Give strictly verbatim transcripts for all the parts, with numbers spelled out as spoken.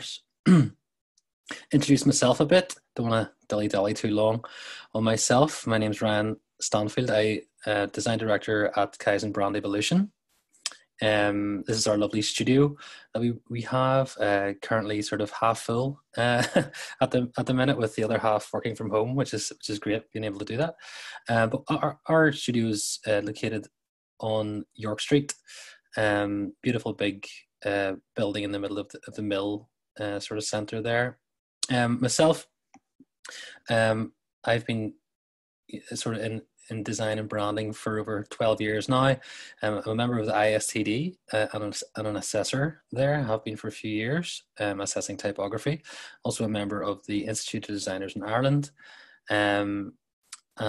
course. Introduce myself a bit. Don't want to dilly-dally too long on myself. My name's Ryan Stanfield. I uh, design director at Kaizen Brand Evolution. Um, this is our lovely studio that we, we have uh, currently sort of half full uh, at the at the minute, with the other half working from home, which is which is great being able to do that. Uh, but our our studio is uh, located on York Street, um, beautiful big uh, building in the middle of the, of the mill uh, sort of centre there. Um, myself, um, I've been sort of in. in design and branding for over twelve years now. Um, I'm a member of the I S T D uh, and, and an assessor there. I have been for a few years, um, assessing typography. Also a member of the Institute of Designers in Ireland, um,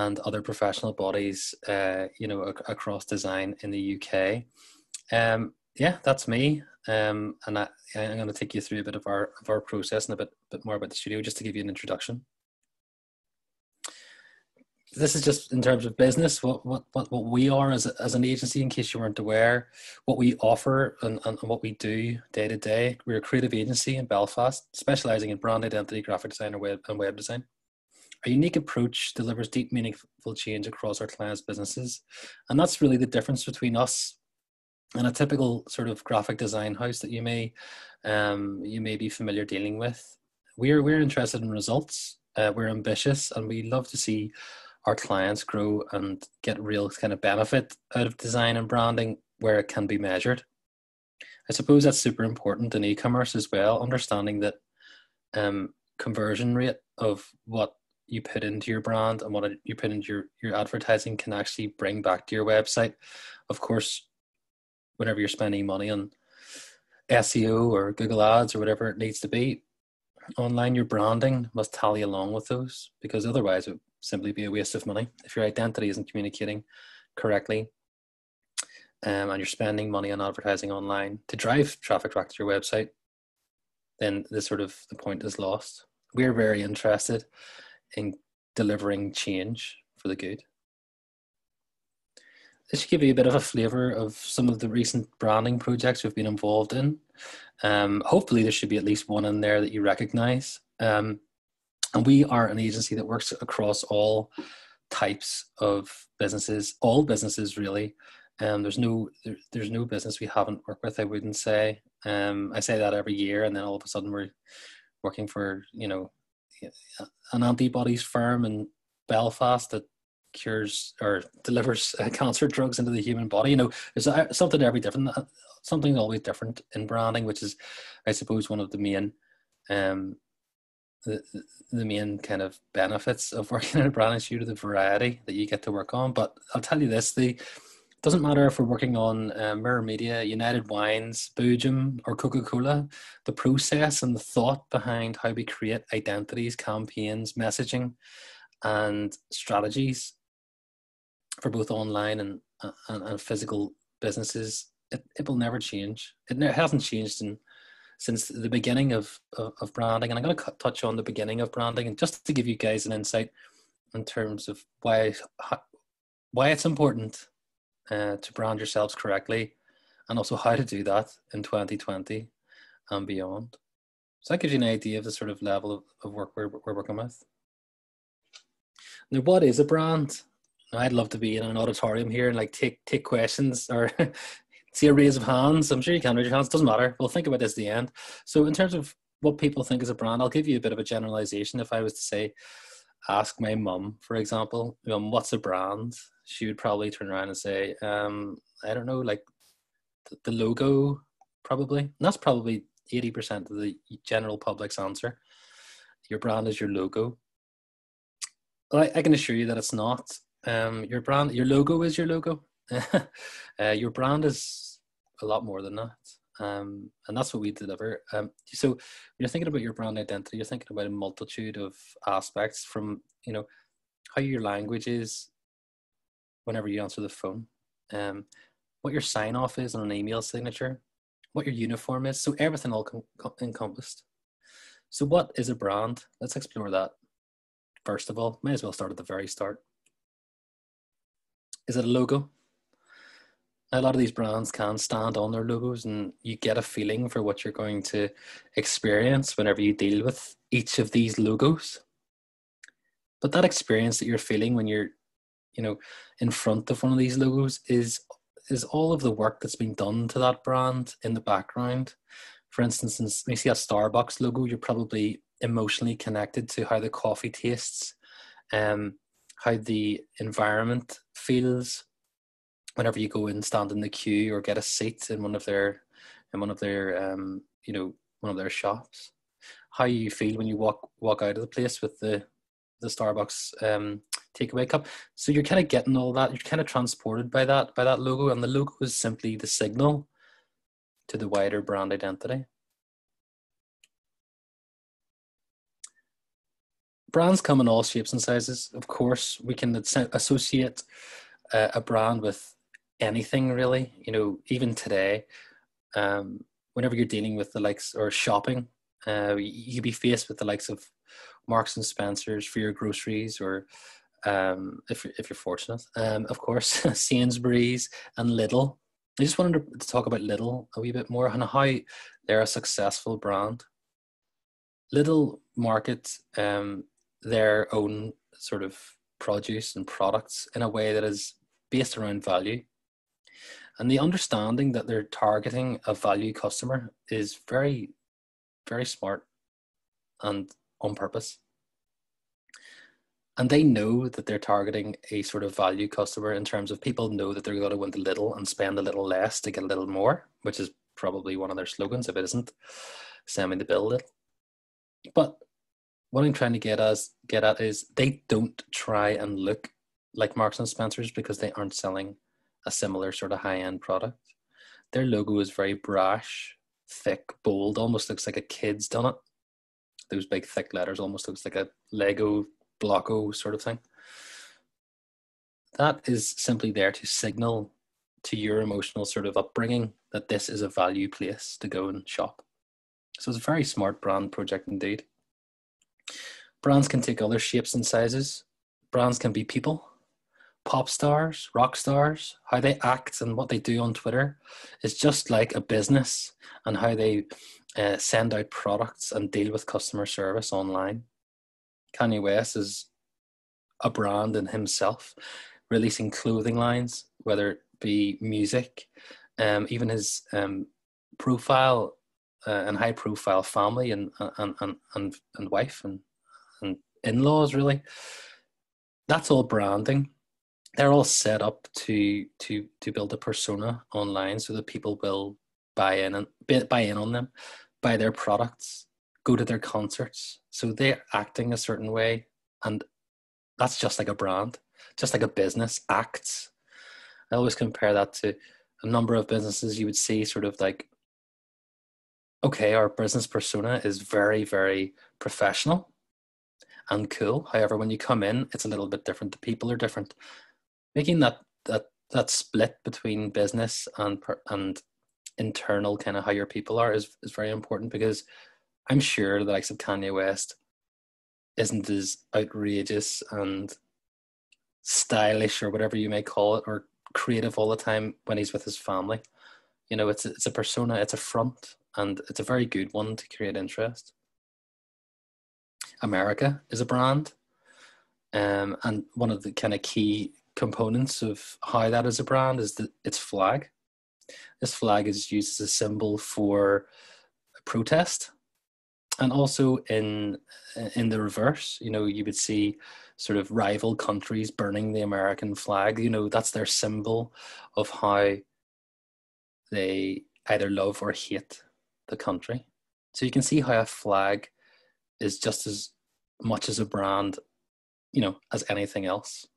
and other professional bodies, uh, you know, ac across design in the U K. Um, yeah, that's me. Um, and I, I'm going to take you through a bit of our, of our process and a bit, bit more about the studio, just to give you an introduction. This is just in terms of business, what what what we are as as an agency. In case you weren't aware, what we offer and, and what we do day to day. We're a creative agency in Belfast, specialising in brand identity, graphic design, and web and web design. Our unique approach delivers deep, meaningful change across our clients' businesses, and that's really the difference between us and a typical sort of graphic design house that you may um, you may be familiar dealing with. We're we're interested in results. Uh, we're ambitious, and we love to see our clients grow and get real kind of benefit out of design and branding where it can be measured. I suppose that's super important in e-commerce as well, understanding that um, conversion rate of what you put into your brand and what you put into your, your advertising can actually bring back to your website. Of course, whenever you're spending money on S E O or Google Ads or whatever it needs to be online, your branding must tally along with those, because otherwise it simply be a waste of money. If your identity isn't communicating correctly, um, and you're spending money on advertising online to drive traffic back to your website, then the sort of the point is lost. We're very interested in delivering change for the good. This should give you a bit of a flavour of some of the recent branding projects we've been involved in. Um, hopefully there should be at least one in there that you recognise. Um, And we are an agency that works across all types of businesses, all businesses really. Um, there's no there, there's no business we haven't worked with, I wouldn't say. Um, I say that every year, and then all of a sudden we're working for, you know, an antibodies firm in Belfast that cures or delivers uh, cancer drugs into the human body. You know, there's something every different, something always different in branding, which is, I suppose, one of the main. Um, The, the main kind of benefits of working in a brand is due to the variety that you get to work on. But I'll tell you this, the it doesn't matter if we're working on uh, Mirror Media, United Wines, Boojum or Coca-Cola, the process and the thought behind how we create identities, campaigns, messaging and strategies for both online and, and, and physical businesses, it, it will never change. It hasn't changed in since the beginning of, of, of branding. And I'm going to touch on the beginning of branding, and just to give you guys an insight in terms of why, why it's important uh, to brand yourselves correctly, and also how to do that in twenty twenty and beyond. So that gives you an idea of the sort of level of, of work we're, we're working with. Now, what is a brand? Now, I'd love to be in an auditorium here and like take, take questions or see a raise of hands. I'm sure you can raise your hands, doesn't matter. We'll think about this at the end. So in terms of what people think is a brand, I'll give you a bit of a generalization. If I was to say, ask my mum, for example, um, what's a brand? She would probably turn around and say, um, I don't know, like th the logo, probably. And that's probably eighty percent of the general public's answer. Your brand is your logo. Well, I, I can assure you that it's not. Um, your brand, your logo is your logo. uh, your brand is a lot more than that, um, and that's what we deliver. Um, so when you're thinking about your brand identity, you're thinking about a multitude of aspects, from, you know, how your language is whenever you answer the phone, um, what your sign off is on an email signature, what your uniform is. So everything all encompassed. So what is a brand? Let's explore that. First of all, may as well start at the very start. Is it a logo? a lot of these brands can stand on their logos, and you get a feeling for what you're going to experience whenever you deal with each of these logos. But that experience that you're feeling when you're, you know, in front of one of these logos is is all of the work that's been done to that brand in the background. For instance, when you see a Starbucks logo, you're probably emotionally connected to how the coffee tastes, um, how the environment feels whenever you go and stand in the queue or get a seat in one of their, in one of their, um, you know, one of their shops. How you feel when you walk walk out of the place with the the Starbucks um, takeaway cup. So you're kind of getting all that. You're kind of transported by that by that logo, and the logo is simply the signal to the wider brand identity. Brands come in all shapes and sizes. Of course, we can associate uh, a brand with anything, really. You know, even today, um, whenever you're dealing with the likes or shopping, uh, you'd be faced with the likes of Marks and Spencer's for your groceries, or um, if, if you're fortunate, um, of course, Sainsbury's and Lidl. I just wanted to talk about Lidl a wee bit more and how they're a successful brand. Lidl market um, their own sort of produce and products in a way that is based around value. And the understanding that they're targeting a value customer is very, very smart and on purpose. And they know that they're targeting a sort of value customer in terms of people know that they're going to win the Lidl and spend a little less to get a little more, which is probably one of their slogans. If it isn't, send me the bill, Lidl. But what I'm trying to get at, get at is they don't try and look like Marks and Spencer's because they aren't selling a similar sort of high-end product. Their logo is very brash, thick, bold, almost looks like a kid's done it. Those big thick letters almost looks like a Lego Blocko sort of thing. That is simply there to signal to your emotional sort of upbringing that this is a value place to go and shop. So it's a very smart brand project indeed. Brands can take other shapes and sizes. Brands can be people, pop stars, rock stars. How they act and what they do on Twitter is just like a business, and how they uh, send out products and deal with customer service online. Kanye West is a brand in himself, releasing clothing lines, whether it be music, um, even his um, profile Uh, and high-profile family and and and and, and wife and, and in-laws, really. That's all branding. They're all set up to to to build a persona online so that people will buy in and buy in on them, buy their products, go to their concerts. So they're acting a certain way, and that's just like a brand, just like a business acts. I always compare that to a number of businesses you would see sort of like, okay, our business persona is very, very professional and cool. However, when you come in, it's a little bit different. The people are different. Making that that that split between business and and internal kind of how your people are is, is very important, because I'm sure the likes of Kanye West isn't as outrageous and stylish or whatever you may call it, or creative all the time when he's with his family. You know, it's it's a persona, it's a front. And it's a very good one to create interest. America is a brand. Um, and one of the kind of key components of how that is a brand is the, its flag. This flag is used as a symbol for protest. And also in, in the reverse, you know, you would see sort of rival countries burning the American flag. You know, that's their symbol of how they either love or hate the country. So you can see how a flag is just as much as a brand, you know, as anything else.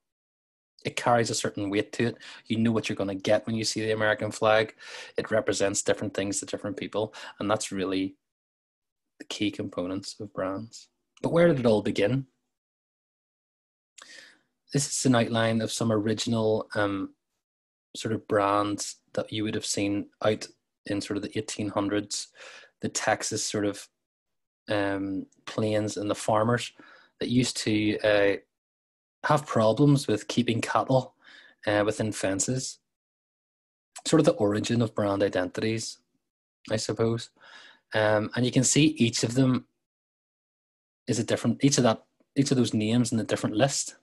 It carries a certain weight to it. You know what you're going to get when you see the American flag. It represents different things to different people, and that's really the key components of brands. But where did it all begin? This is an outline of some original um, sort of brands that you would have seen out in sort of the eighteen hundreds, the Texas sort of um, plains and the farmers that used to uh, have problems with keeping cattle uh, within fences. sort of the origin of brand identities, I suppose. Um, and you can see each of them is a different, each of that, each of those names in the different list,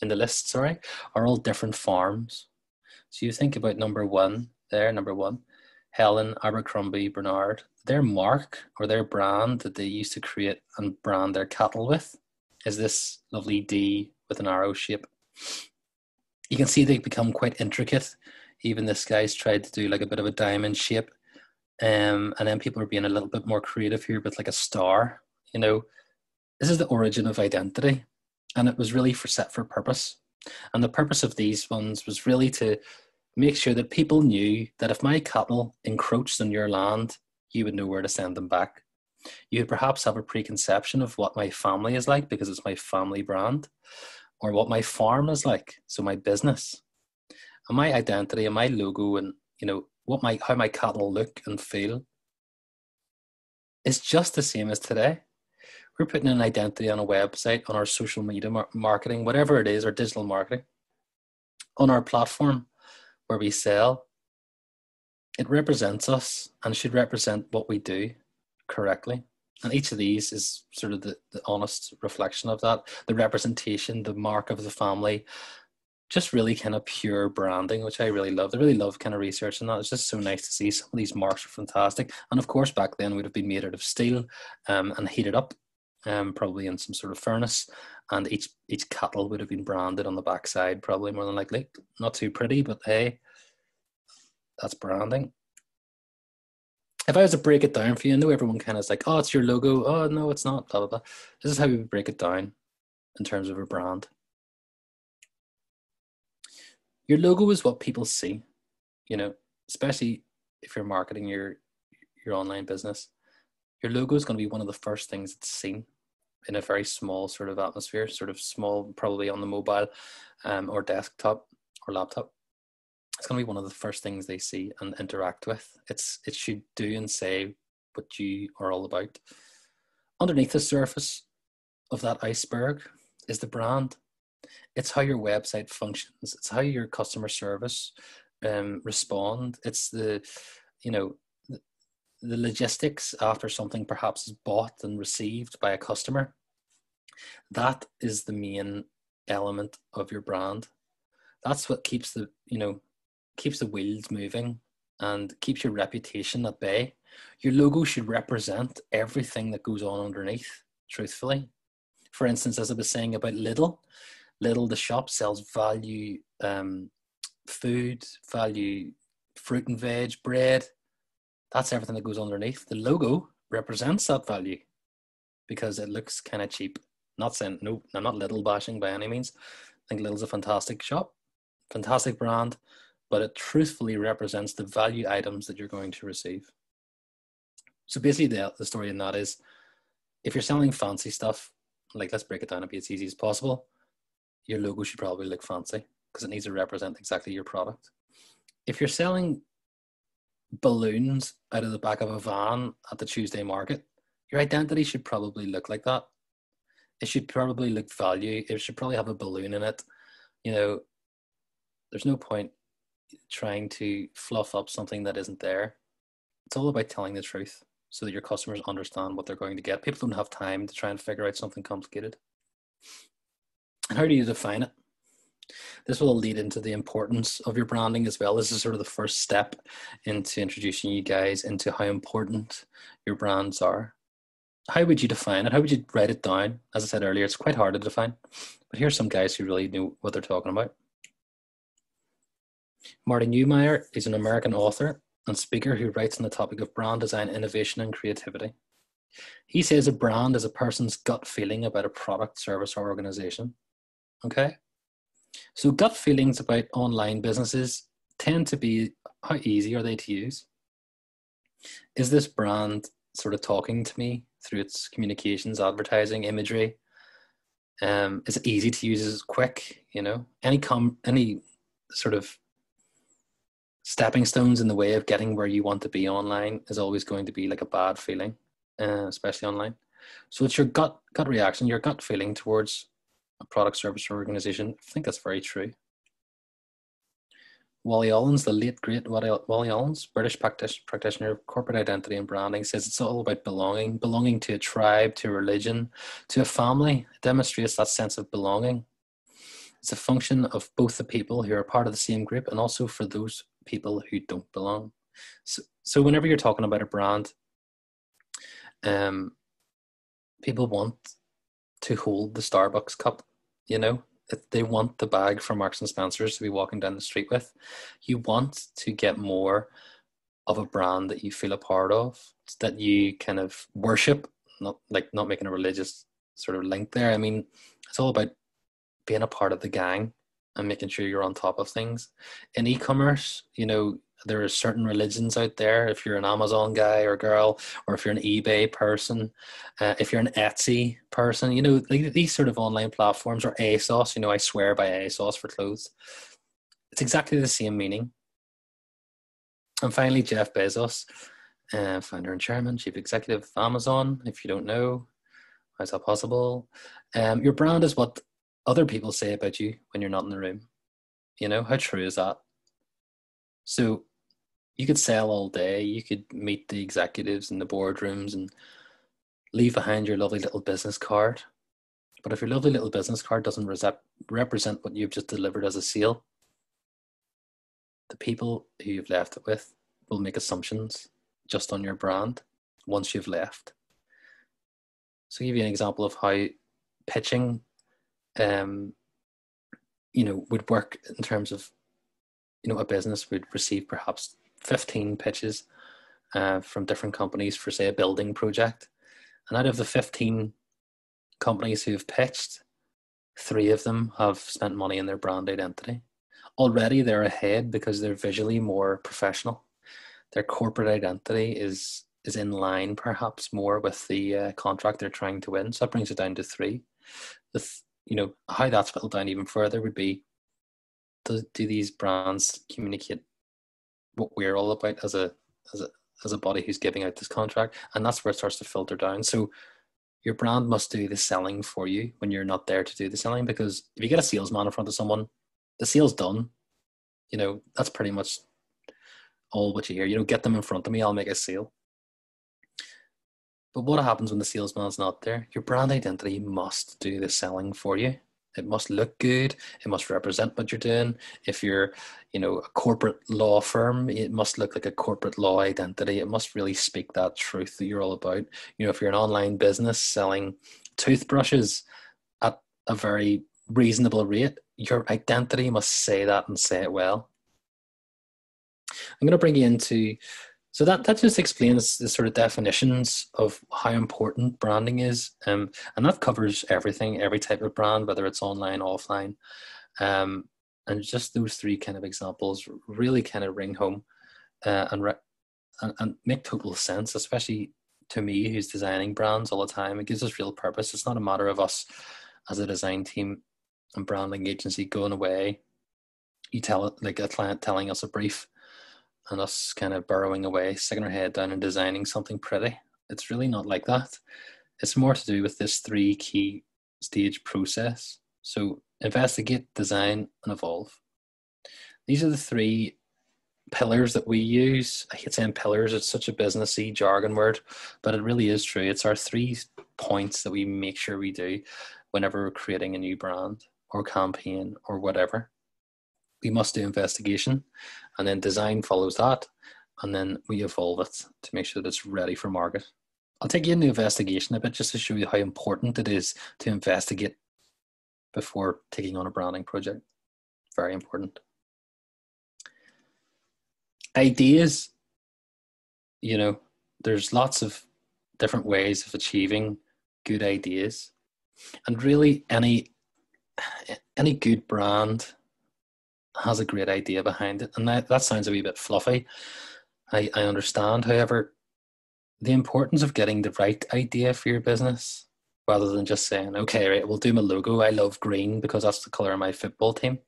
in the list, sorry, are all different farms. So you think about number one there, number one, Helen, Abercrombie, Bernard, their mark or their brand that they used to create and brand their cattle with is this lovely D with an arrow shape. You can see they become quite intricate. Even this guy's tried to do like a bit of a diamond shape. Um, and then people are being a little bit more creative here with like a star, you know. This is the origin of identity, and it was really for set for purpose. And the purpose of these ones was really to make sure that people knew that if my cattle encroached on your land, you would know where to send them back. You would perhaps have a preconception of what my family is like because it's my family brand, or what my farm is like, so my business. And my identity and my logo and, you know, what my how my cattle look and feel is just the same as today. We're putting an identity on a website, on our social media marketing, whatever it is, or digital marketing, on our platform where we sell. It represents us and should represent what we do correctly. And each of these is sort of the, the honest reflection of that, the representation, the mark of the family, just really kind of pure branding, which I really love. I really love kind of researching that. It's just so nice to see. Some of these marks are fantastic. And of course, back then would have been made out of steel um, and heated up, um, probably in some sort of furnace. And each each cattle would have been branded on the backside, probably more than likely. Not too pretty, but hey, that's branding. If I was to break it down for you, I know everyone kind of is like, oh, it's your logo. Oh, no, it's not, blah, blah, blah. This is how we break it down in terms of a brand. Your logo is what people see, you know, especially if you're marketing your, your online business. Your logo is going to be one of the first things that's seen in a very small sort of atmosphere, sort of small, probably on the mobile um, or desktop or laptop. It's going to be one of the first things they see and interact with. It's, it should do and say what you are all about. Underneath the surface of that iceberg is the brand. It's how your website functions. It's how your customer service um, respond. It's the, you know, the, the logistics after something perhaps is bought and received by a customer. That is the main element of your brand. That's what keeps the, you know, keeps the wheels moving and keeps your reputation at bay. Your logo should represent everything that goes on underneath, truthfully. For instance, as I was saying about Lidl, Lidl, the shop, sells value um, food, value fruit and veg, bread. That's everything that goes underneath. The logo represents that value because it looks kind of cheap. Not saying, no, I'm not Lidl bashing by any means. I think Lidl's a fantastic shop, fantastic brand, but it truthfully represents the value items that you're going to receive. So basically the, the story in that is, if you're selling fancy stuff, like let's break it down and be as easy as possible, your logo should probably look fancy because it needs to represent exactly your product. If you're selling balloons out of the back of a van at the Tuesday market, your identity should probably look like that. It should probably look value. It should probably have a balloon in it. You know, there's no point trying to fluff up something that isn't there. It's all about telling the truth so that your customers understand what they're going to get. People don't have time to try and figure out something complicated. And how do you define it? This will lead into the importance of your branding as well. This is sort of the first step into introducing you guys into how important your brands are. How would you define it? How would you write it down? As I said earlier, it's quite hard to define, but here's some guys who really knew what they're talking about. Marty Neumeier is an American author and speaker who writes on the topic of brand design, innovation, and creativity. He says a brand is a person's gut feeling about a product, service, or organization. Okay, so gut feelings about online businesses tend to be, how easy are they to use? Is this brand sort of talking to me through its communications, advertising, imagery? Um, is it easy to use? Is it quick? You know, any com any sort of stepping stones in the way of getting where you want to be online is always going to be like a bad feeling, uh, especially online. So it's your gut gut reaction, your gut feeling towards a product, service, or organization. I think that's very true. Wally Ollins, the late great Wally Ollins, British practitioner of corporate identity and branding, says it's all about belonging, belonging to a tribe, to a religion, to a family. It demonstrates that sense of belonging. It's a function of both the people who are part of the same group and also for those people who don't belong. So, so whenever you're talking about a brand, um, people want to hold the Starbucks cup, you know? If they want the bag from Marks and Spencer's to be walking down the street with. You want to get more of a brand that you feel a part of, that you kind of worship, not like not making a religious sort of link there. I mean, it's all about being a part of the gang and making sure you're on top of things. In e-commerce, you know, there are certain religions out there. If you're an Amazon guy or girl, or if you're an eBay person, uh, if you're an Etsy person, you know, these sort of online platforms, or ASOS, you know, I swear by ASOS for clothes. It's exactly the same meaning. And finally, Jeff Bezos, uh, founder and chairman, chief executive of Amazon. If you don't know, how's that possible? Um, your brand is what other people say about you when you're not in the room. You know, how true is that? So you could sell all day, you could meet the executives in the boardrooms and leave behind your lovely little business card. But if your lovely little business card doesn't re- represent what you've just delivered as a sale, the people who you've left it with will make assumptions just on your brand once you've left. So I'll give you an example of how pitching, um, you know, would work in terms of, you know, a business would receive perhaps fifteen pitches uh, from different companies for, say, a building project. And out of the fifteen companies who've pitched, three of them have spent money in their brand identity. Already they're ahead because they're visually more professional. Their corporate identity is, is in line perhaps more with the uh, contract they're trying to win. So that brings it down to three. The th- you know, how that's whittled down even further would be, Do, do these brands communicate what we're all about as a as a as a body who's giving out this contract? And that's where it starts to filter down. So your brand must do the selling for you when you're not there to do the selling, because if you get a salesman in front of someone, the sale's done. You know, that's pretty much all what you hear. You know, get them in front of me, I'll make a sale. But what happens when the salesman's not there? Your brand identity must do the selling for you. It must look good. It must represent what you're doing. If you're, you know, a corporate law firm, it must look like a corporate law identity. It must really speak that truth that you're all about. You know, if you're an online business selling toothbrushes at a very reasonable rate, your identity must say that and say it well. I'm going to bring you into, so that, that just explains the sort of definitions of how important branding is. Um, and that covers everything, every type of brand, whether it's online, offline. Um, and just those three kind of examples really kind of ring home uh, and, re- and and make total sense, especially to me who's designing brands all the time. It gives us real purpose. It's not a matter of us as a design team and branding agency going away. You tell it like a client telling us a brief, and us kind of burrowing away, sticking our head down and designing something pretty. It's really not like that. It's more to do with this three key stage process. So investigate, design, and evolve. These are the three pillars that we use. I hate saying pillars, it's such a businessy jargon word, but it really is true. It's our three points that we make sure we do whenever we're creating a new brand or campaign or whatever. We must do investigation, and then design follows that, and then we evolve it to make sure that it's ready for market. I'll take you into investigation a bit just to show you how important it is to investigate before taking on a branding project. Very important. Ideas, you know, there's lots of different ways of achieving good ideas, and really any any good brand has a great idea behind it. And that, that sounds a wee bit fluffy. I, I understand. However, the importance of getting the right idea for your business, rather than just saying, okay, right, we'll do my logo. I love green because that's the color of my football team.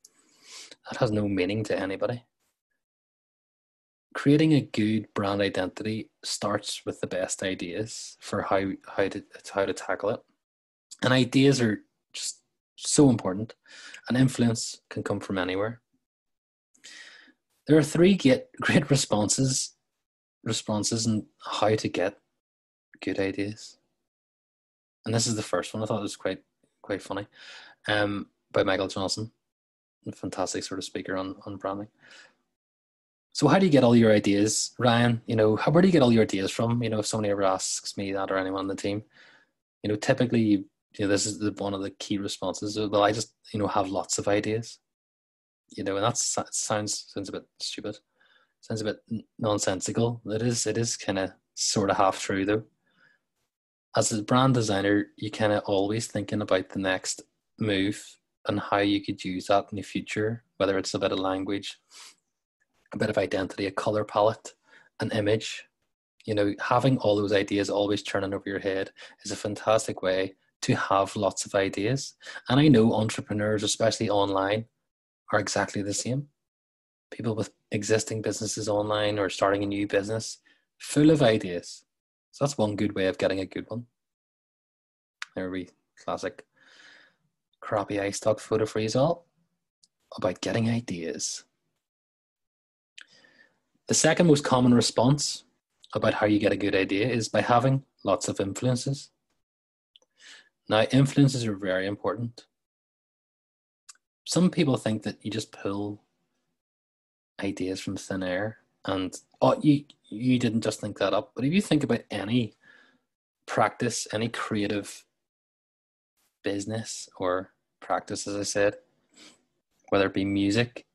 That has no meaning to anybody. Creating a good brand identity starts with the best ideas for how, how, to, how to tackle it. And ideas are just so important. And influence can come from anywhere. There are three great, great responses, responses on how to get good ideas. And this is the first one. I thought it was quite quite funny, um, by Michael Johnson, a fantastic sort of speaker on, on branding. So how do you get all your ideas, Ryan? You know, how, where do you get all your ideas from? You know, if somebody ever asks me that, or anyone on the team, you know, typically, you know, this is the, one of the key responses. Well, I just, you know, have lots of ideas. You know, and that sounds sounds a bit stupid, sounds a bit nonsensical. It is, it is kind of sort of half true though. As a brand designer, you kind of always thinking about the next move and how you could use that in the future, whether it's a bit of language, a bit of identity, a color palette, an image. You know, having all those ideas always churning over your head is a fantastic way to have lots of ideas. And I know entrepreneurs, especially online, are exactly the same. People with existing businesses online or starting a new business, full of ideas. So that's one good way of getting a good one. There we classic crappy eye stock photo freeze all about getting ideas. The second most common response about how you get a good idea is by having lots of influences. Now, influences are very important. Some people think that you just pull ideas from thin air, and oh, you, you didn't just think that up. But if you think about any practice, any creative business or practice, as I said, whether it be music,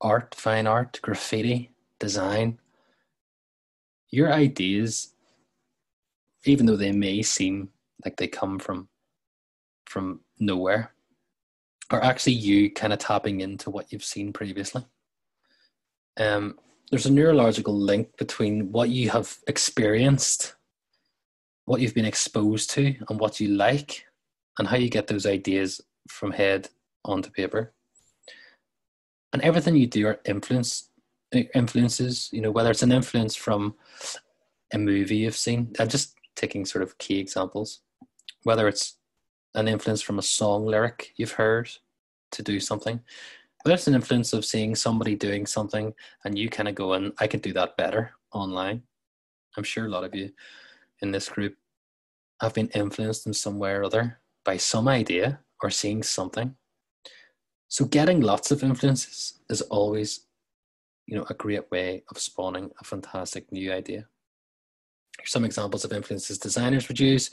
art, fine art, graffiti, design, your ideas, even though they may seem like they come from from nowhere, are actually you kind of tapping into what you've seen previously. Um, there's a neurological link between what you have experienced, what you've been exposed to, and what you like, and how you get those ideas from head onto paper. And everything you do are influence, influences, you know, whether it's an influence from a movie you've seen. I'm just taking sort of key examples, whether it's an influence from a song lyric you've heard to do something. But that's an influence of seeing somebody doing something and you kind of go, and I could do that better online. I'm sure a lot of you in this group have been influenced in some way or other by some idea or seeing something. So getting lots of influences is always, you know, a great way of spawning a fantastic new idea. Some examples of influences designers would use,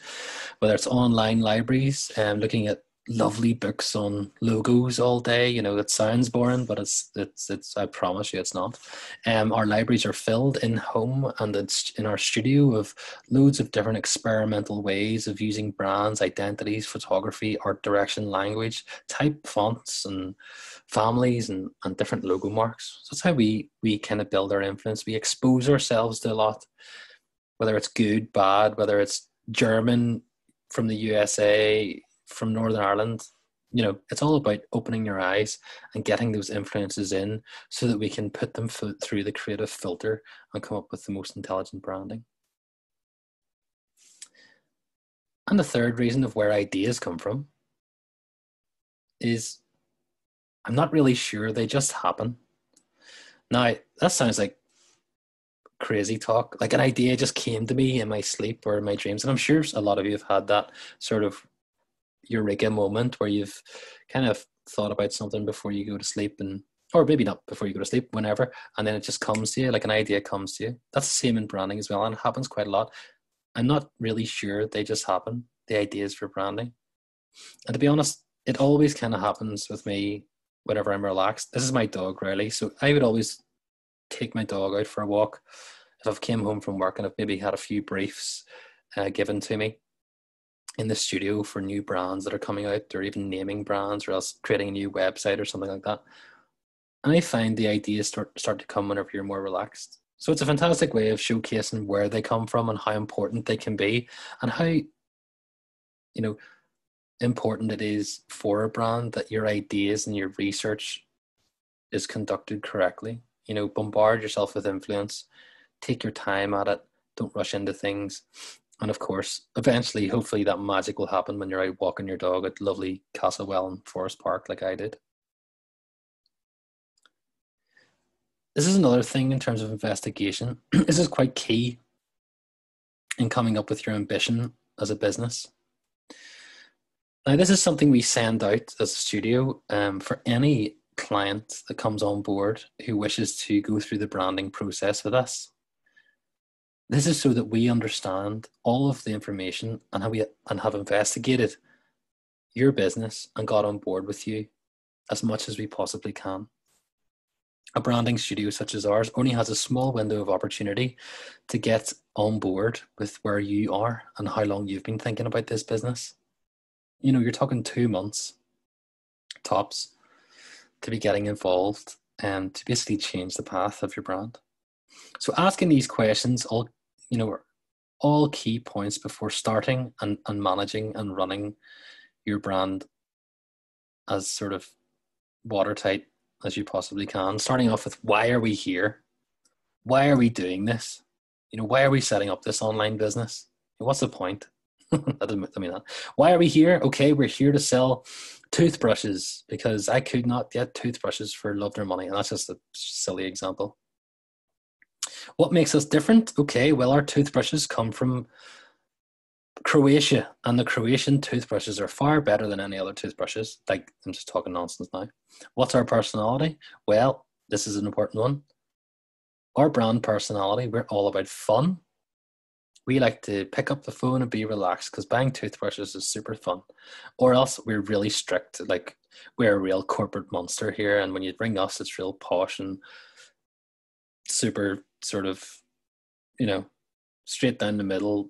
whether it's online libraries, um, looking at lovely books on logos all day. You know, it sounds boring, but it's, it's, it's, I promise you it's not. Um, our libraries are filled in home and it's in our studio of loads of different experimental ways of using brands, identities, photography, art direction, language, type, fonts and families and, and different logo marks. So that's how we, we kind of build our influence. We expose ourselves to a lot. Whether it's good, bad, whether it's German, from the U S A, from Northern Ireland, you know, it's all about opening your eyes and getting those influences in so that we can put them through the creative filter and come up with the most intelligent branding. And the third reason of where ideas come from is, I'm not really sure, they just happen. Now, that sounds like crazy talk, like an idea just came to me in my sleep or in my dreams, and I'm sure a lot of you have had that sort of eureka moment where you've kind of thought about something before you go to sleep, and or maybe not before you go to sleep, whenever, and then it just comes to you, like an idea comes to you. That's the same in branding as well, and it happens quite a lot. I'm not really sure, they just happen, the ideas for branding. And to be honest, it always kind of happens with me whenever I'm relaxed. This is my dog really, so I would always take my dog out for a walk. If I've came home from work and I've maybe had a few briefs uh, given to me in the studio for new brands that are coming out, or even naming brands, or else creating a new website or something like that. And I find the ideas start, start to come whenever you're more relaxed. So it's a fantastic way of showcasing where they come from and how important they can be, and how, you know, important it is for a brand that your ideas and your research is conducted correctly. You know, bombard yourself with influence, take your time at it, don't rush into things. And of course, eventually, hopefully that magic will happen when you're out walking your dog at lovely Castlewellen Forest Park like I did. this is another thing in terms of investigation. This is quite key in coming up with your ambition as a business. Now, this is something we send out as a studio um, for any client that comes on board who wishes to go through the branding process with us. This is so that we understand all of the information and how we and have investigated your business and got on board with you as much as we possibly can. A branding studio such as ours only has a small window of opportunity to get on board with where you are and how long you've been thinking about this business. You know, you're talking two months tops to be getting involved and to basically change the path of your brand. So asking these questions, all you know, all key points before starting and, and managing and running your brand as sort of watertight as you possibly can. Starting off with, why are we here? Why are we doing this? You know, why are we setting up this online business? What's the point? I didn't mean that. Why are we here? Okay, we're here to sell toothbrushes because I could not get toothbrushes for love nor money. And that's just a silly example. What makes us different? Okay, well, our toothbrushes come from Croatia, and the Croatian toothbrushes are far better than any other toothbrushes. Like, I'm just talking nonsense now. What's our personality? Well, this is an important one. Our brand personality, we're all about fun. We like to pick up the phone and be relaxed because buying toothbrushes is super fun. Or else we're really strict. Like, we're a real corporate monster here, and when you bring us, it's real posh and super sort of, you know, straight down the middle,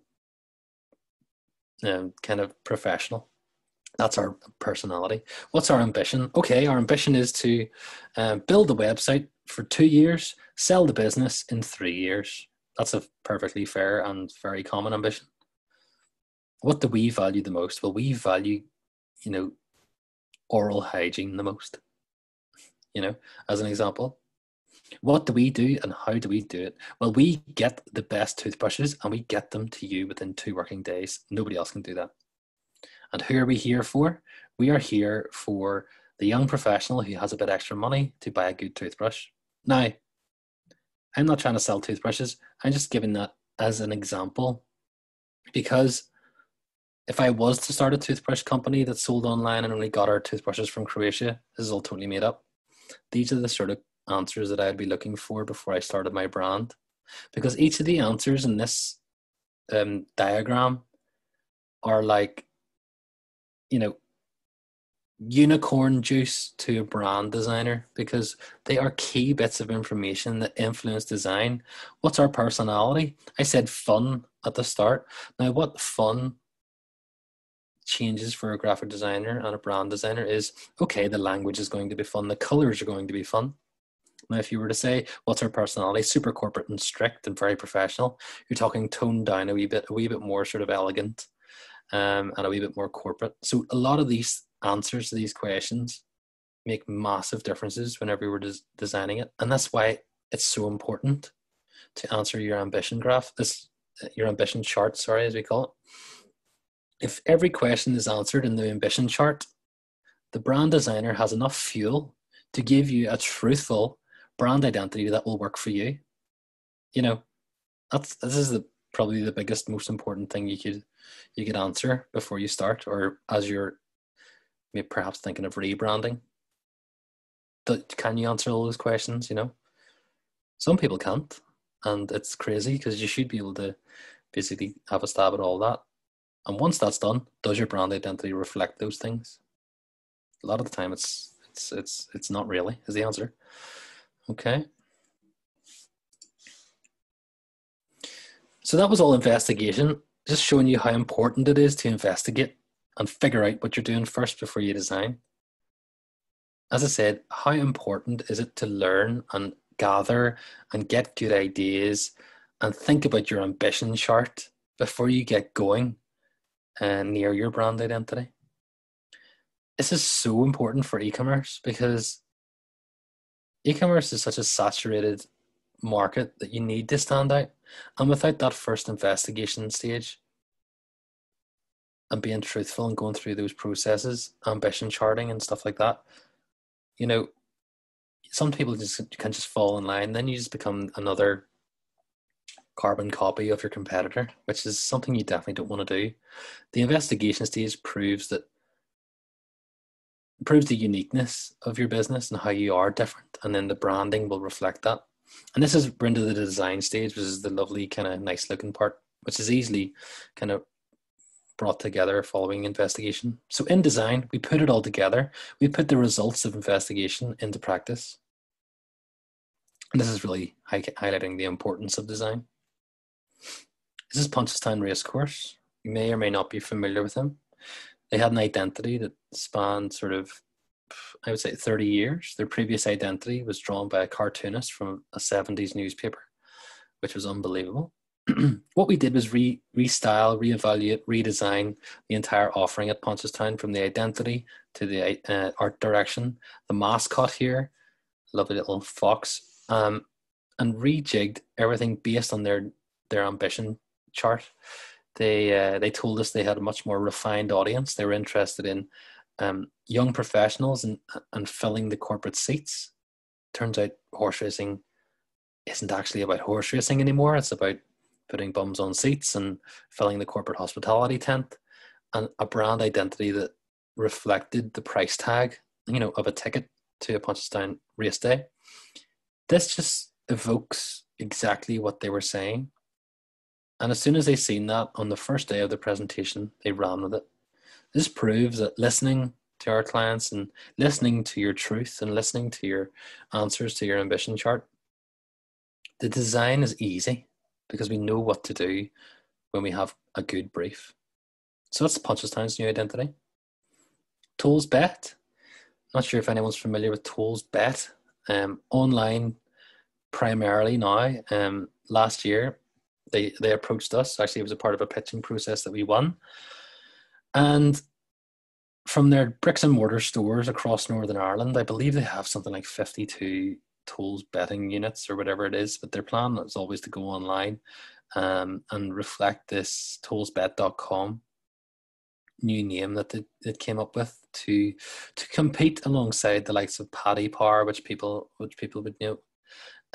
um, kind of professional. That's our personality. What's our ambition? Okay, our ambition is to uh, build the website for two years, sell the business in three years. That's a perfectly fair and very common ambition. What do we value the most? Well, we value, you know, oral hygiene the most, you know, as an example. What do we do and how do we do it? Well, we get the best toothbrushes and we get them to you within two working days. Nobody else can do that. And who are we here for? We are here for the young professional who has a bit extra money to buy a good toothbrush. Now, I'm not trying to sell toothbrushes. I'm just giving that as an example, because if I was to start a toothbrush company that sold online and only got our toothbrushes from Croatia, this is all totally made up. These are the sort of answers that I'd be looking for before I started my brand, because each of the answers in this um, diagram are like, you know, unicorn juice to a brand designer, because they are key bits of information that influence design. What's our personality? I said fun at the start. Now, what fun changes for a graphic designer and a brand designer is, okay, the language is going to be fun, the colors are going to be fun. Now, if you were to say, what's our personality? Super corporate and strict and very professional. You're talking toned down a wee bit, a wee bit more sort of elegant, um, and a wee bit more corporate. So a lot of these answers to these questions make massive differences whenever we're des- designing it. And that's why it's so important to answer your ambition graph, this your ambition chart, sorry, as we call it. If every question is answered in the ambition chart, the brand designer has enough fuel to give you a truthful brand identity that will work for you. You know, that's this is the, probably the biggest, most important thing you could you could answer before you start, or as you're maybe perhaps thinking of rebranding. But can you answer all those questions? You know, some people can't, and it's crazy because you should be able to basically have a stab at all that. And once that's done, does your brand identity reflect those things? A lot of the time, it's it's it's it's not really is the answer. Okay. So that was all investigation, just showing you how important it is to investigate and figure out what you're doing first before you design. As I said, how important is it to learn and gather and get good ideas and think about your ambition chart before you get going and near your brand identity? This is so important for e-commerce, because e-commerce is such a saturated market that you need to stand out. And without that first investigation stage and being truthful and going through those processes, ambition charting and stuff like that, you know, some people just can just fall in line. Then you just become another carbon copy of your competitor, which is something you definitely don't want to do. The investigation stage proves that proves the uniqueness of your business and how you are different, and then the branding will reflect that. And this is we're into the design stage, which is the lovely kind of nice looking part, which is easily kind of brought together following investigation. So in design, we put it all together. We put the results of investigation into practice. And this is really high, highlighting the importance of design. This is Punchestown Racecourse. You may or may not be familiar with them. They had an identity that spanned sort of, I would say, thirty years. Their previous identity was drawn by a cartoonist from a seventies newspaper, which was unbelievable. What we did was re restyle, reevaluate, redesign the entire offering at Punchestown, from the identity to the uh, art direction, the mascot here, lovely little fox, um, and rejigged everything based on their their ambition chart. They uh, they told us they had a much more refined audience. They were interested in um, young professionals and and filling the corporate seats. Turns out horse racing isn't actually about horse racing anymore. It's about putting bums on seats and filling the corporate hospitality tent, and a brand identity that reflected the price tag, you know, of a ticket to a Punchestown race day. This just evokes exactly what they were saying. And as soon as they seen that on the first day of the presentation, they ran with it. This proves that listening to our clients and listening to your truth and listening to your answers to your ambition chart, the design is easy, because we know what to do when we have a good brief. So that's Punchestown's new identity. Toalsbet. Not sure if anyone's familiar with Toalsbet. Um, online primarily now. Um, last year, they, they approached us. Actually, it was a part of a pitching process that we won. And from their bricks and mortar stores across Northern Ireland, I believe they have something like fifty-two Toal's betting units or whatever it is, but their plan is always to go online um, and reflect this toalsbet dot com new name that they, it came up with to to compete alongside the likes of Paddy Power, which people which people would know,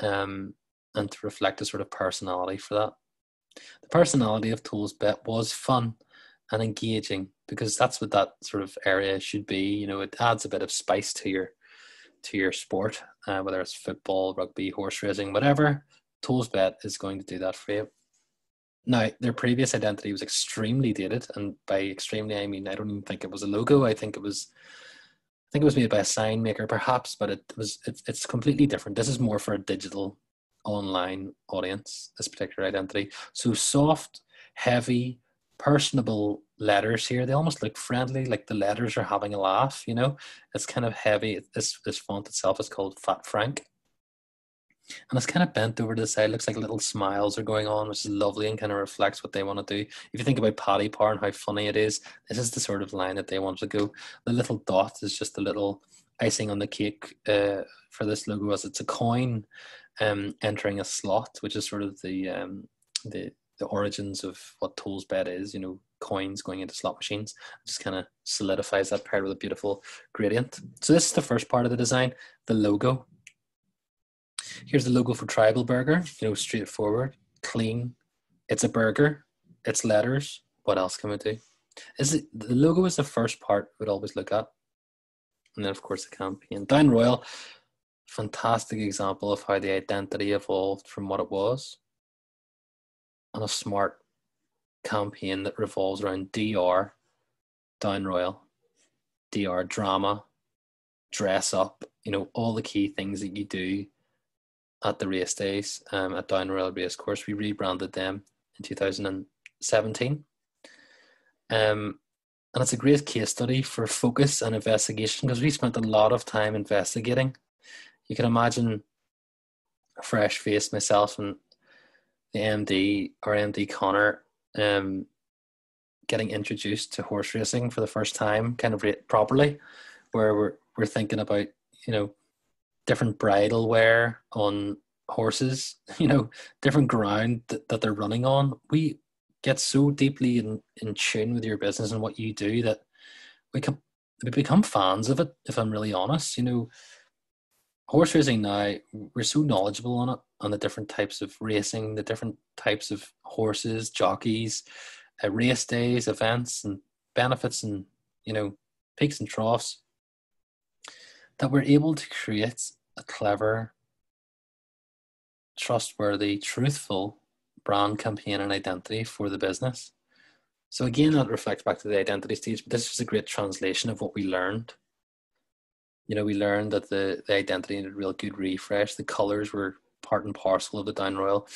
um, and to reflect a sort of personality for that. The personality of Toalsbet was fun and engaging, because that's what that sort of area should be. You know, it adds a bit of spice to your to your sport, uh, whether it's football, rugby, horse racing, whatever. Toalsbet is going to do that for you. Now, their previous identity was extremely dated, and by extremely, I mean, I don't even think it was a logo. I think it was, I think it was made by a sign maker, perhaps, but it was, it, it's completely different. This is more for a digital online audience, this particular identity. So soft, heavy, personable letters here. They almost look friendly, like the letters are having a laugh, you know. It's kind of heavy. This this font itself is called Fat Frank, and it's kind of bent over to the side. It looks like little smiles are going on, which is lovely and kind of reflects what they want to do. If you think about Paddy Power and how funny it is, this is the sort of line that they want to go. The little dot is just a little icing on the cake uh, for this logo, as it's a coin um, entering a slot, which is sort of the um, the the origins of what Toalsbet is, you know, coins going into slot machines. It just kind of solidifies that part with a beautiful gradient. So this is the first part of the design, the logo. Here's the logo for Tribal Burger, you know, straightforward, clean. It's a burger, it's letters. What else can we do? Is it, the logo is the first part we'd always look at. And then of course the campaign. Down Royal, fantastic example of how the identity evolved from what it was. And a smart campaign that revolves around D R, Down Royal, D R drama, dress up, you know, all the key things that you do at the race days um, at Down Royal Racecourse. We rebranded them in two thousand seventeen. Um, and it's a great case study for focus and investigation, because we spent a lot of time investigating. You can imagine a fresh face, myself and the M D, our M D Connor, um, getting introduced to horse racing for the first time, kind of properly, where we're we're thinking about, you know, different bridle wear on horses, you know, different ground th that they're running on. We get so deeply in, in tune with your business and what you do that we, can, we become fans of it, if I'm really honest. You know, horse racing now, we're so knowledgeable on it, on the different types of racing, the different types of horses, jockeys, uh, race days, events and benefits and, you know, peaks and troughs, that we're able to create a clever, trustworthy, truthful brand campaign and identity for the business. So again, that reflects back to the identity stage, but this was a great translation of what we learned. You know, we learned that the, the identity needed a real good refresh. The colours were part and parcel of the Down Royal,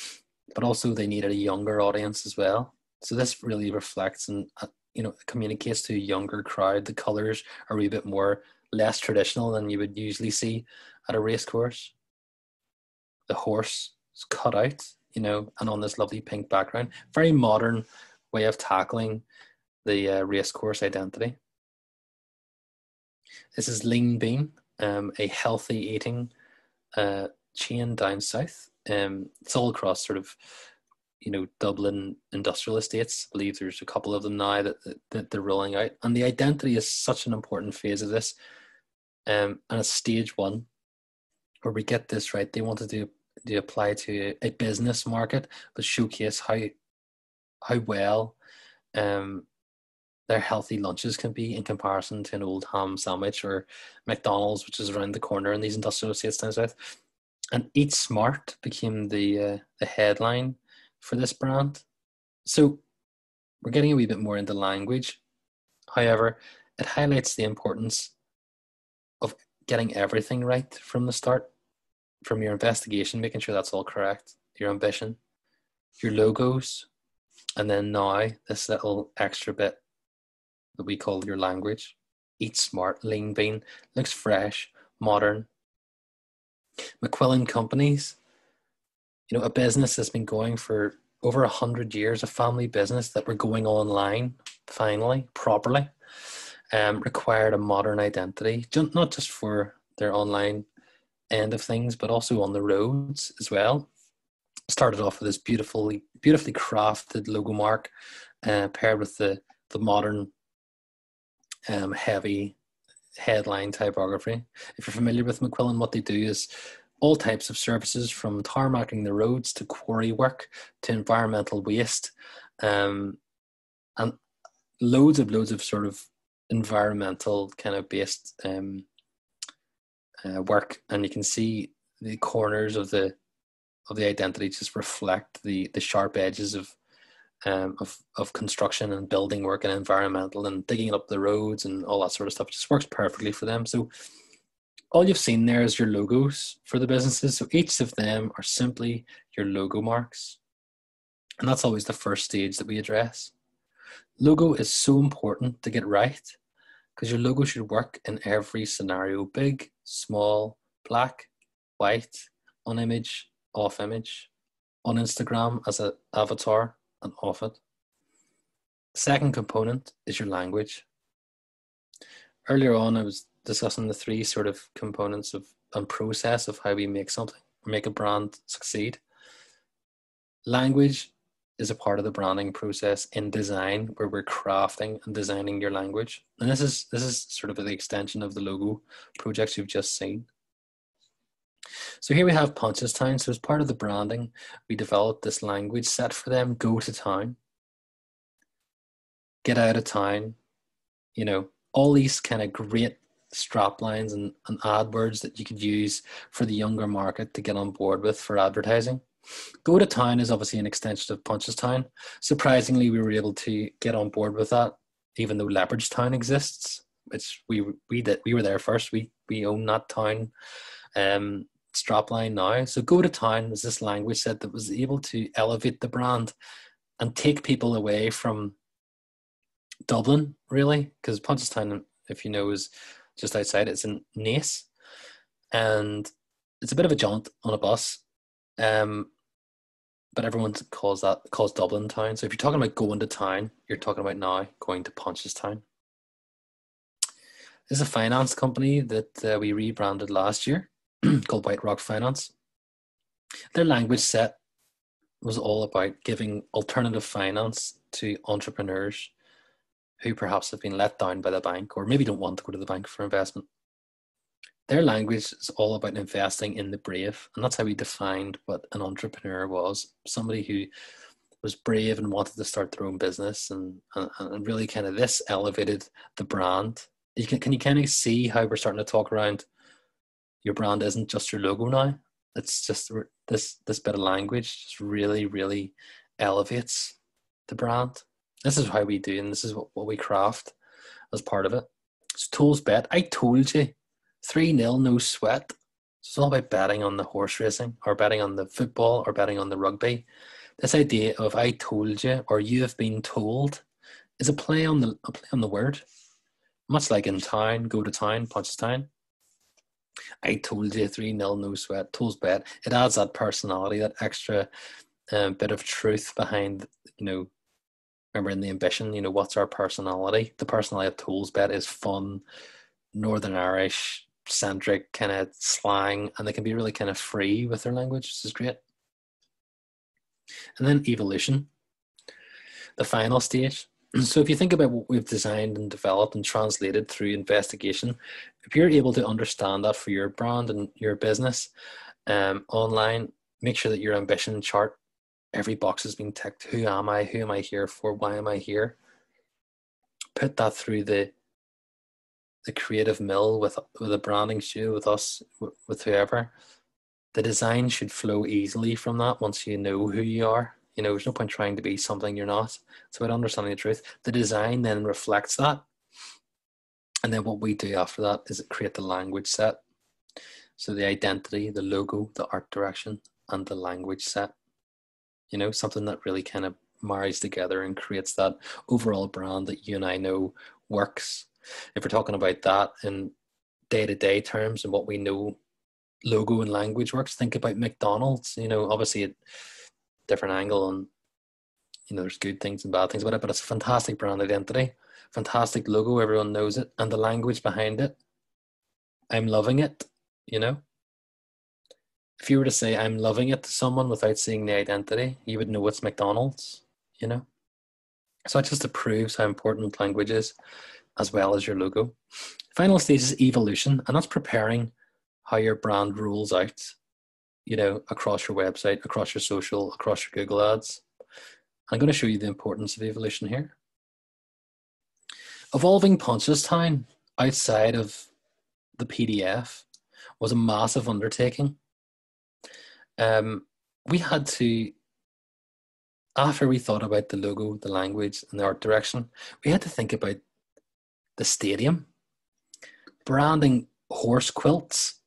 but also they needed a younger audience as well. So this really reflects and, uh, you know, communicates to a younger crowd. The colours are a wee bit more, less traditional than you would usually see at a race course. The horse is cut out, you know, and on this lovely pink background. Very modern way of tackling the uh, race course identity. This is Lean Bean, um, a healthy eating uh, chain down south. Um, it's all across sort of, you know, Dublin industrial estates. I believe there's a couple of them now that, that, that they're rolling out. And the identity is such an important phase of this. Um, and it's stage one, where we get this right. They wanted to, to apply to a business market, but showcase how how well um, their healthy lunches can be in comparison to an old ham sandwich or McDonald's, which is around the corner in these industrial estates down south. And Eat Smart became the uh, the headline for this brand. So we're getting a wee bit more into language. However, it highlights the importance of getting everything right from the start, from your investigation, making sure that's all correct, your ambition, your logos, and then now this little extra bit that we call your language. Eat Smart, Lean Bean, looks fresh, modern. McQuillan Companies, you know, a business that's been going for over a hundred years, a family business that we're going online, finally, properly, um, required a modern identity, not just for their online end of things, but also on the roads as well. Started off with this beautifully, beautifully crafted logo mark, uh, paired with the the modern, um, heavy headline typography. If you're familiar with McQuillan, what they do is all types of services, from tarmacking the roads to quarry work to environmental waste, um, and loads of loads of sort of environmental kind of based um, uh, work. And you can see the corners of the of the identity just reflect the the sharp edges of um of, of construction and building work and environmental and digging up the roads and all that sort of stuff. It just works perfectly for them. So all you've seen there is your logos for the businesses. So each of them are simply your logo marks, and that's always the first stage that we address. Logo is so important to get right, because your logo should work in every scenario: big, small, black, white, on image, off image, on Instagram as an avatar and off it. Second component is your language. Earlier on, I was discussing the three sort of components of and process of how we make something, make a brand succeed. Language is a part of the branding process in design, where we're crafting and designing your language. And this is this is sort of the extension of the logo projects you've just seen. So here we have Punchestown. So as part of the branding, we developed this language set for them: go to town, get out of town, you know, all these kind of great strap lines and, and ad words that you could use for the younger market to get on board with for advertising. Go to town is obviously an extension of Punchestown. Surprisingly, we were able to get on board with that, even though Leopardstown exists, which we we did, we were there first. We we own that town um, strap line now. So go to town was this language set that was able to elevate the brand and take people away from Dublin, really, because Punchestown, if you know, is just outside. It's in Naas, and it's a bit of a jaunt on a bus. Um, but everyone calls that calls Dublin town. So if you're talking about going to town, you're talking about now going to Punchestown. This is a finance company that uh, we rebranded last year called White Rock Finance. Their language set was all about giving alternative finance to entrepreneurs who perhaps have been let down by the bank, or maybe don't want to go to the bank for investment. their language is all about investing in the brave. And that's how we defined what an entrepreneur was. Somebody who was brave and wanted to start their own business. And, and, and really kind of this elevated the brand. You can, can you kind of see how we're starting to talk around your brand isn't just your logo now? It's just this, this bit of language just really, really elevates the brand. This is how we do, and this is what, what we craft as part of it. It's Toalsbet. I told you. three nil, no sweat. It's all about betting on the horse racing, or betting on the football, or betting on the rugby. This idea of I told you, or you have been told, is a play on the, a play on the word. Much like in town, go to town, Punchestown. I told you, three nil, no sweat, Toalsbet. It adds that personality, that extra um, bit of truth behind, you know, remember in the ambition, you know, what's our personality? The personality of Toalsbet is fun, Northern Irish centric kind of slang, and they can be really kind of free with their language, which is great. And then evolution, the final stage. So if you think about what we've designed and developed and translated through investigation, if you're able to understand that for your brand and your business um, online, make sure that your ambition chart, every box has been ticked. Who am I? Who am I here for? Why am I here? Put that through the the creative mill with with a branding shoe, with us, with, with whoever. The design should flow easily from that once you know who you are. You know, there's no point trying to be something you're not. It's about understanding the truth. The design then reflects that. And then what we do after that is create the language set. So the identity, the logo, the art direction, and the language set. You know, something that really kind of marries together and creates that overall brand that you and I know works. If we're talking about that in day-to-day terms and what we know, logo and language works, think about McDonald's. You know, obviously a different angle, and you know, there's good things and bad things about it, but it's a fantastic brand identity, fantastic logo, everyone knows it, and the language behind it. I'm loving it, you know. If you were to say I'm loving it to someone without seeing the identity, you would know it's McDonald's, you know. So it just proves how important language is, as well as your logo. Final stage is evolution, and that's preparing how your brand rolls out, you know, across your website, across your social, across your Google ads. I'm going to show you the importance of evolution here. Evolving Punchestown outside of the P D F was a massive undertaking. Um, we had to, after we thought about the logo, the language, and the art direction, we had to think about the stadium, branding horse quilts,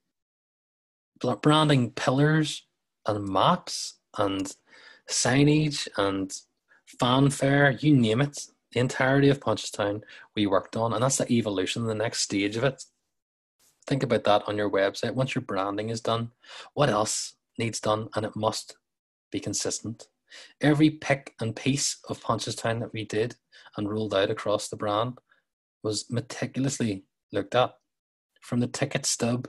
branding pillars and maps and signage and fanfare, you name it. The entirety of Punchestown we worked on, and that's the evolution, the next stage of it. Think about that on your website. Once your branding is done, what else needs done? And it must be consistent. Every pick and piece of Punchestown that we did and rolled out across the brand was meticulously looked at, from the ticket stub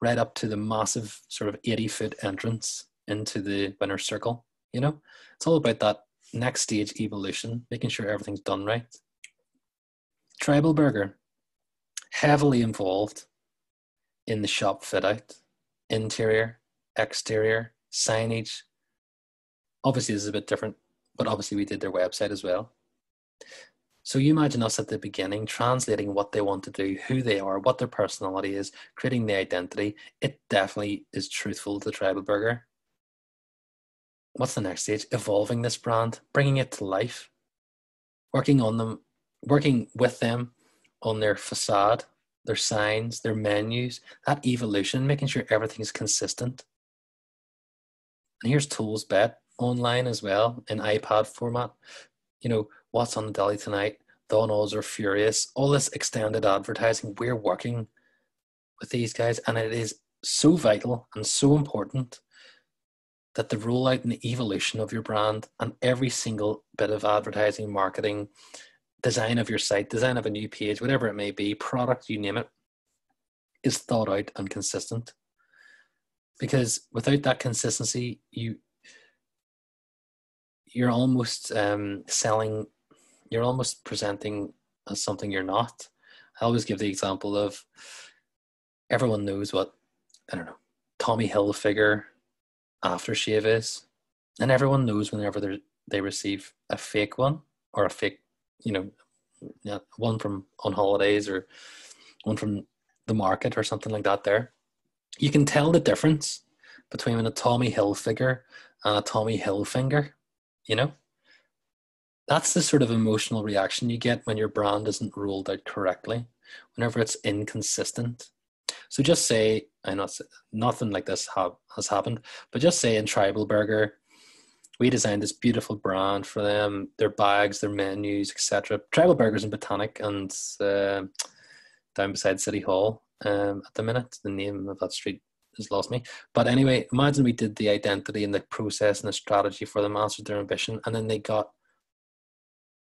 right up to the massive sort of eighty foot entrance into the winner's circle. You know, it's all about that next stage evolution, making sure everything's done right. Tribal Burger, heavily involved in the shop fit out, interior, exterior, signage. Obviously this is a bit different, but obviously we did their website as well. So you imagine us at the beginning, translating what they want to do, who they are, what their personality is, creating the identity. It definitely is truthful to Tribal Burger. What's the next stage? Evolving this brand, bringing it to life, working on them, working with them on their facade, their signs, their menus, that evolution, making sure everything's consistent. And here's Toalsbet online as well, in iPad format. You know, what's on the deli tonight? Donalds are furious. All this extended advertising. We're working with these guys, and it is so vital and so important that the rollout and the evolution of your brand and every single bit of advertising, marketing, design of your site, design of a new page, whatever it may be, product, you name it, is thought out and consistent. Because without that consistency, you, you're almost um, selling... You're almost presenting as something you're not. I always give the example of everyone knows what, I don't know, Tommy Hilfiger aftershave is. And everyone knows whenever they receive a fake one or a fake, you know, one from on holidays or one from the market or something like that there. You can tell the difference between a Tommy Hilfiger and a Tommy Hilfinger, you know? That's the sort of emotional reaction you get when your brand isn't rolled out correctly, whenever it's inconsistent. So just say, I know nothing like this ha- has happened, but just say in Tribal Burger, we designed this beautiful brand for them, their bags, their menus, et cetera. Tribal Burger's in Botanic and uh, down beside City Hall um, at the minute. The name of that street has lost me. But anyway, imagine we did the identity and the process and the strategy for them, answered their ambition, and then they got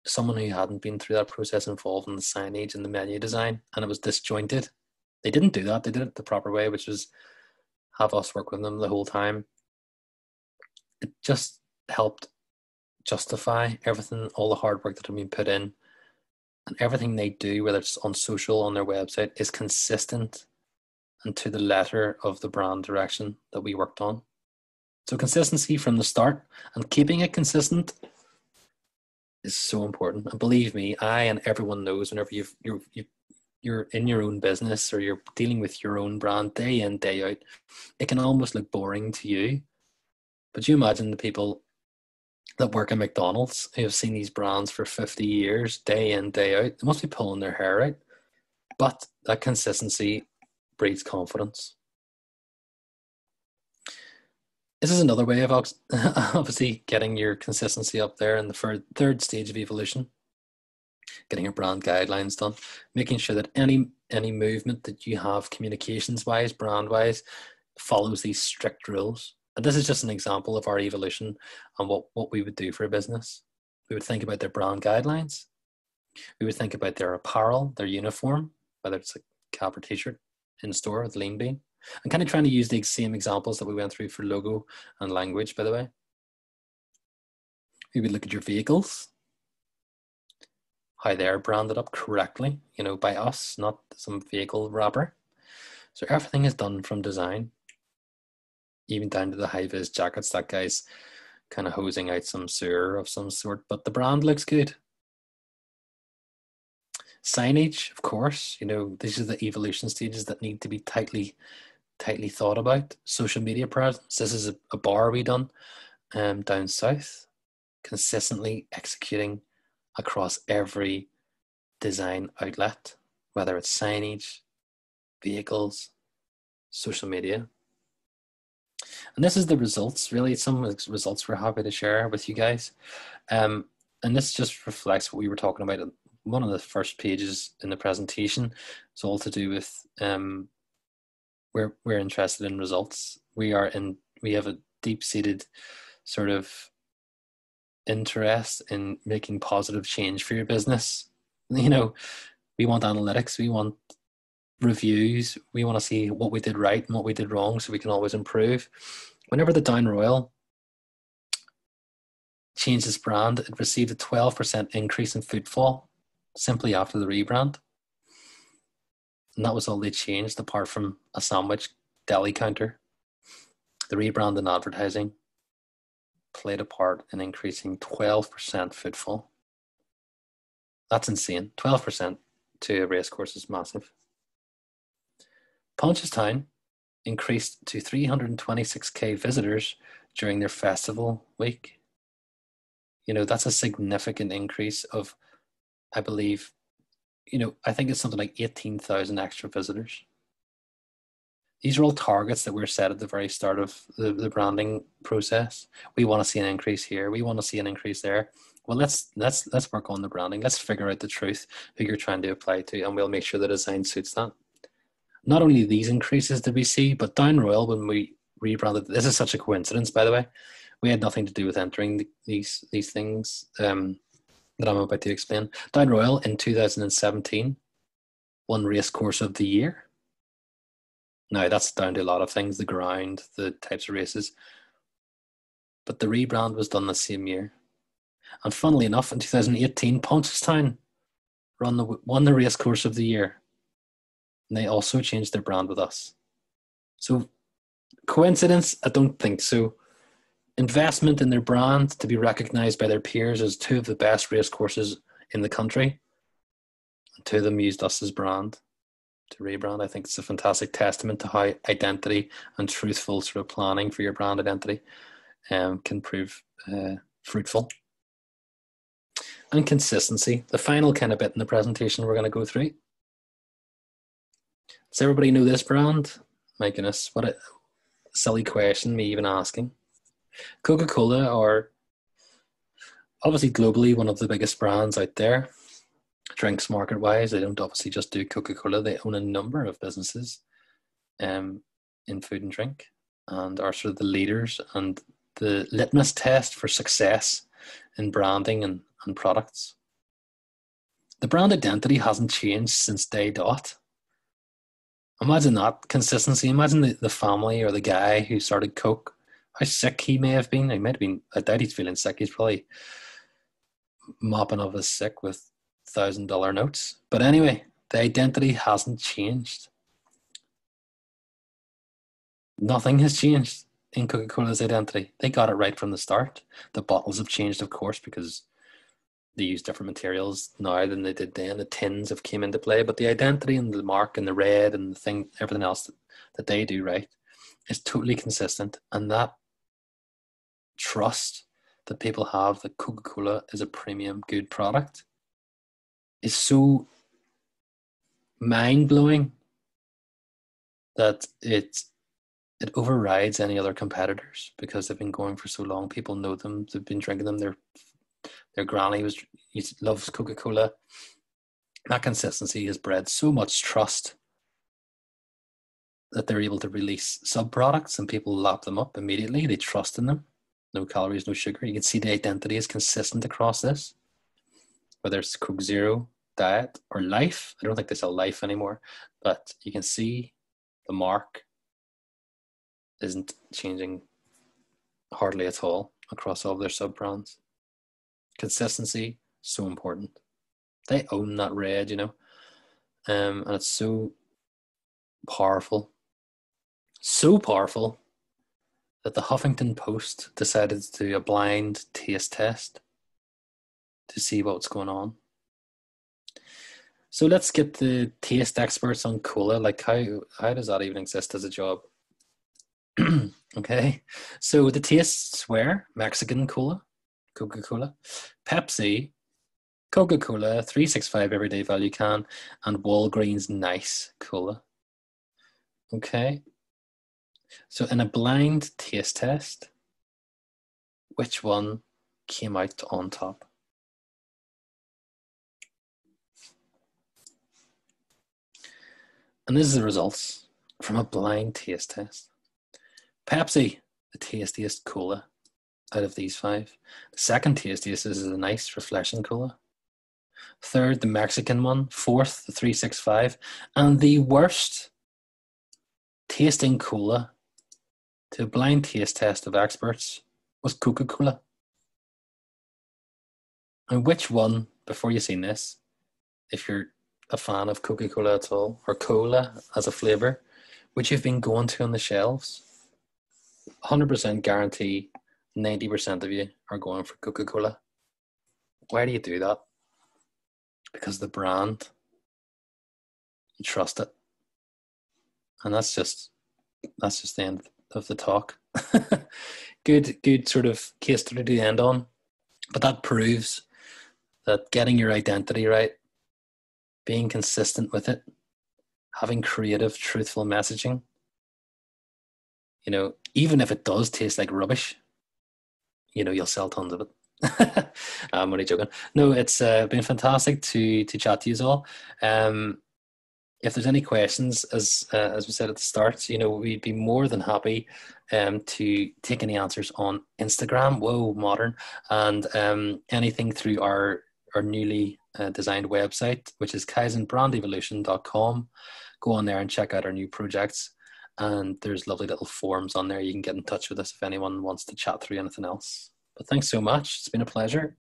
someone who hadn't been through that process involved in the signage and the menu design, and it was disjointed. They didn't do that. They did it the proper way, which was have us work with them the whole time. It just helped justify everything, all the hard work that had been put in, and everything they do, whether it's on social, on their website, is consistent and to the letter of the brand direction that we worked on. So consistency from the start and keeping it consistent is so important. And believe me, I and everyone knows whenever you've, you're, you've, you're in your own business or you're dealing with your own brand day in, day out, it can almost look boring to you. But you imagine the people that work at McDonald's who have seen these brands for fifty years, day in, day out, they must be pulling their hair out. But that consistency breeds confidence. This is another way of obviously getting your consistency up there in the third stage of evolution, getting your brand guidelines done, making sure that any any movement that you have communications-wise, brand-wise, follows these strict rules. And this is just an example of our evolution and what, what we would do for a business. We would think about their brand guidelines. We would think about their apparel, their uniform, whether it's a cap or t-shirt in store with Lean Bean. I'm kind of trying to use the same examples that we went through for logo and language, by the way. You would look at your vehicles, how they're branded up correctly, you know, by us, not some vehicle wrapper. So everything is done from design, even down to the high-vis jackets. That guy's kind of hosing out some sewer of some sort, but the brand looks good. Signage, of course, you know, these are the evolution stages that need to be tightly tightly thought about. Social media presence. This is a, a bar we done um, down south, consistently executing across every design outlet, whether it's signage, vehicles, social media. And this is the results, really. Some of the results we're happy to share with you guys. Um, and this just reflects what we were talking about in one of the first pages in the presentation. It's all to do with um, we're we're interested in results. We are in we have a deep-seated sort of interest in making positive change for your business. You know, we want analytics, we want reviews, we want to see what we did right and what we did wrong so we can always improve. Whenever the Down Royal changed its brand, it received a twelve percent increase in footfall simply after the rebrand. And that was all they changed, apart from a sandwich deli counter. The rebrand and advertising played a part in increasing twelve percent footfall. That's insane. twelve percent to a racecourse is massive. Punchestown increased to three hundred twenty-six thousand visitors during their festival week. You know, that's a significant increase of, I believe, you know, I think it's something like eighteen thousand extra visitors. These are all targets that were set at the very start of the, the branding process. We want to see an increase here. We want to see an increase there. Well, let's let's let's work on the branding. Let's figure out the truth, who you're trying to apply to, and we'll make sure the design suits that. Not only these increases did we see, but Down Royal, when we rebranded, this is such a coincidence, by the way. We had nothing to do with entering the, these these things um, that I'm about to explain. Down Royal in two thousand seventeen won Racecourse of the Year. Now, that's down to a lot of things, the ground, the types of races. But the rebrand was done the same year. And funnily enough, in two thousand eighteen, Punchestown won the, won the Racecourse of the Year. and they also changed their brand with us. So coincidence? I don't think so. Investment in their brand to be recognized by their peers as two of the best race courses in the country. And two of them used us as brand to rebrand. I think it's a fantastic testament to how identity and truthful sort of planning for your brand identity um, can prove uh, fruitful. And consistency, the final kind of bit in the presentation we're going to go through. Does everybody know this brand? My goodness, what a silly question, me even asking. Coca-Cola are obviously globally one of the biggest brands out there. Drinks market-wise, they don't obviously just do Coca-Cola. They own a number of businesses um, in food and drink and are sort of the leaders and the litmus test for success in branding and, and products. The brand identity hasn't changed since day dot. Imagine that consistency. Imagine the, the family or the guy who started Coke. How sick he may have been. He might have been, I doubt he's feeling sick. He's probably mopping up his sick with one thousand dollar notes. But anyway, the identity hasn't changed. Nothing has changed in Coca-Cola's identity. They got it right from the start. The bottles have changed, of course, because they use different materials now than they did then. The tins have came into play, but the identity and the mark and the red and the thing, everything else that, that they do right is totally consistent. And that trust that people have that Coca-Cola is a premium good product is so mind-blowing that it it overrides any other competitors because they've been going for so long. People know them. They've been drinking them. Their their granny was loves Coca-Cola. That consistency has bred so much trust that they're able to release sub-products and people lap them up immediately. They trust in them. No calories, no sugar. You can see the identity is consistent across this. Whether it's Coke Zero, Diet, or Life. I don't think they sell Life anymore, but you can see the mark isn't changing hardly at all across all of their sub-brands. Consistency, so important. They own that red, you know, um, and it's so powerful. So powerful that the Huffington Post decided to do a blind taste test to see what's going on. So let's get the taste experts on cola. Like how, how does that even exist as a job? Okay. So the tastes were Mexican cola, Coca-Cola, Pepsi, Coca-Cola, three sixty-five Everyday Value Can, and Walgreens Nice Cola. Okay. So in a blind taste test, which one came out on top? And this is the results from a blind taste test. Pepsi, the tastiest cola out of these five. The second tastiest is the nice, refreshing cola. Third, the Mexican one. Fourth, the three sixty-five. And the worst tasting cola to a blind taste test of experts was Coca-Cola. And which one, before you've seen this, if you're a fan of Coca-Cola at all, or cola as a flavor, which you've been going to on the shelves, one hundred percent guarantee ninety percent of you are going for Coca-Cola. Why do you do that? Because the brand, you trust it. And that's just that's just the end of the talk. good good sort of case study to end on. But that proves that getting your identity right, being consistent with it, having creative, truthful messaging, you know, even if it does taste like rubbish, you know, you'll sell tons of it. I'm only joking. No, it's uh, been fantastic to to chat to you all. Um, if there's any questions, as uh, as we said at the start, you know, we'd be more than happy um, to take any answers on Instagram. Whoa, modern. And um, anything through our, our newly Uh, designed website, which is kaizen brand evolution dot com. Go on there and check out our new projects, and there's lovely little forms on there. You can get in touch with us if anyone wants to chat through anything else. But thanks so much, it's been a pleasure.